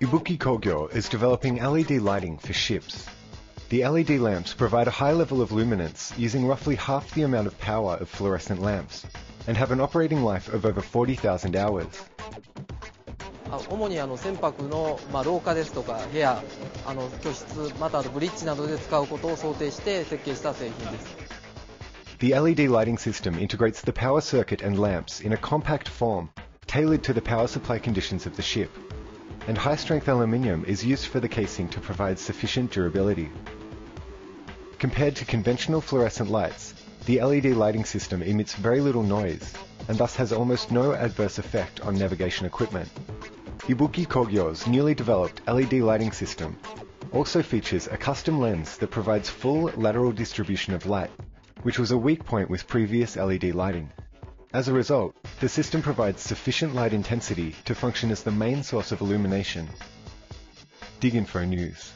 Ibuki Kogyo is developing LED lighting for ships. The LED lamps provide a high level of luminance using roughly half the amount of power of fluorescent lamps, and have an operating life of over 40,000 hours. The LED lighting system integrates the power circuit and lamps in a compact form, tailored to the power supply conditions of the ship, and high-strength aluminium is used for the casing to provide sufficient durability. Compared to conventional fluorescent lights, the LED lighting system emits very little noise, and thus has almost no adverse effect on navigation equipment. Ibuki Kogyo's newly developed LED lighting system also features a custom lens that provides full lateral distribution of light, which was a weak point with previous LED lighting. As a result, the system provides sufficient light intensity to function as the main source of illumination. DigInfo News.